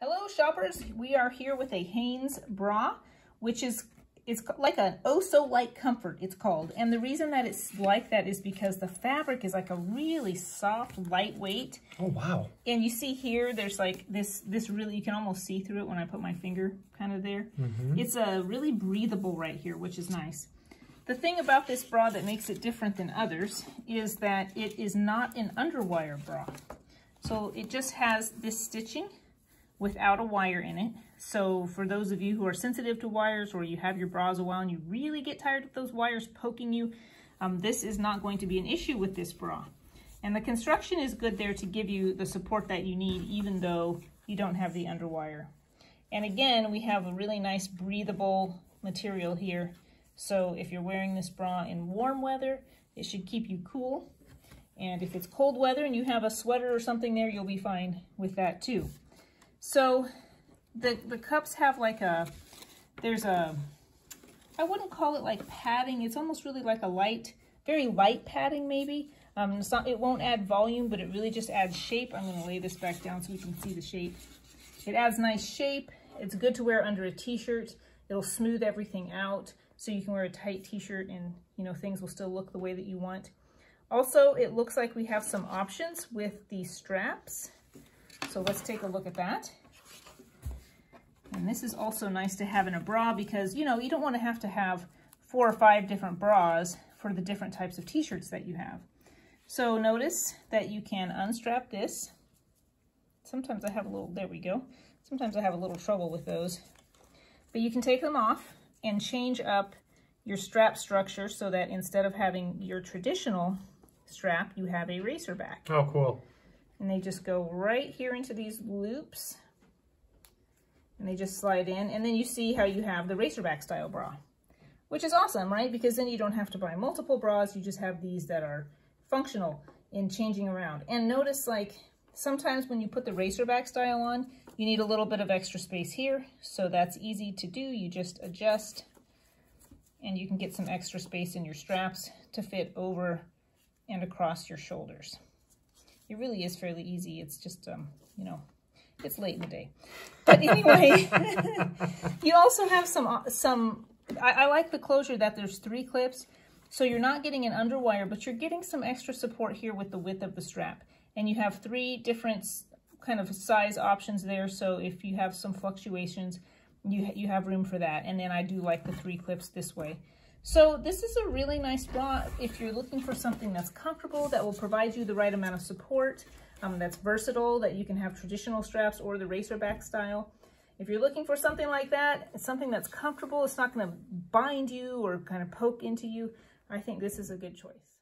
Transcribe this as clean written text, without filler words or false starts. Hello shoppers, we are here with a Hanes bra, which is like an oh so light comfort, it's called. And the reason that it's like that is because the fabric is like a really soft, lightweight. Oh wow. And you see here, there's like this really, you can almost see through it when I put my finger kind of there. Mm-hmm. It's a really breathable right here, which is nice. The thing about this bra that makes it different than others is that it is not an underwire bra. So it just has this stitching without a wire in it. So for those of you who are sensitive to wires, or you have your bras a while and you really get tired of those wires poking you, this is not going to be an issue with this bra. And the construction is good there to give you the support that you need, even though you don't have the underwire. And again, we have a really nice breathable material here. So if you're wearing this bra in warm weather, it should keep you cool. And if it's cold weather and you have a sweater or something there, you'll be fine with that too. So the cups have like I wouldn't call it like padding. It's almost really like a light, very light padding maybe. It won't add volume, but it really just adds shape. I'm gonna lay this back down so we can see the shape. It adds nice shape. It's good to wear under a t-shirt. It'll smooth everything out so you can wear a tight t-shirt and things will still look the way that you want. Also, it looks like we have some options with the straps. So let's take a look at that. And this is also nice to have in a bra because, you don't want to have 4 or 5 different bras for the different types of t-shirts that you have. So notice that you can unstrap this. Sometimes I have a little, there we go. Sometimes I have a little trouble with those. But you can take them off and change up your strap structure so that instead of having your traditional strap, you have a racer back. Oh, cool. And they just go right here into these loops and they just slide in. And then you see how you have the racerback style bra, which is awesome, right? Because then you don't have to buy multiple bras. You just have these that are functional in changing around. And notice, like, sometimes when you put the racerback style on, you need a little bit of extra space here. So that's easy to do. You just adjust and you can get some extra space in your straps to fit over and across your shoulders. It really is fairly easy. It's just, it's late in the day. But anyway, you also have I like the closure that there's 3 clips. So you're not getting an underwire, but you're getting some extra support here with the width of the strap. And you have 3 different kind of size options there. So if you have some fluctuations, you have room for that. And then I do like the 3 clips this way. So this is a really nice bra if you're looking for something that's comfortable, that will provide you the right amount of support, that's versatile, that you can have traditional straps or the racerback style. If you're looking for something like that, it's something that's comfortable, it's not going to bind you or kind of poke into you, I think this is a good choice.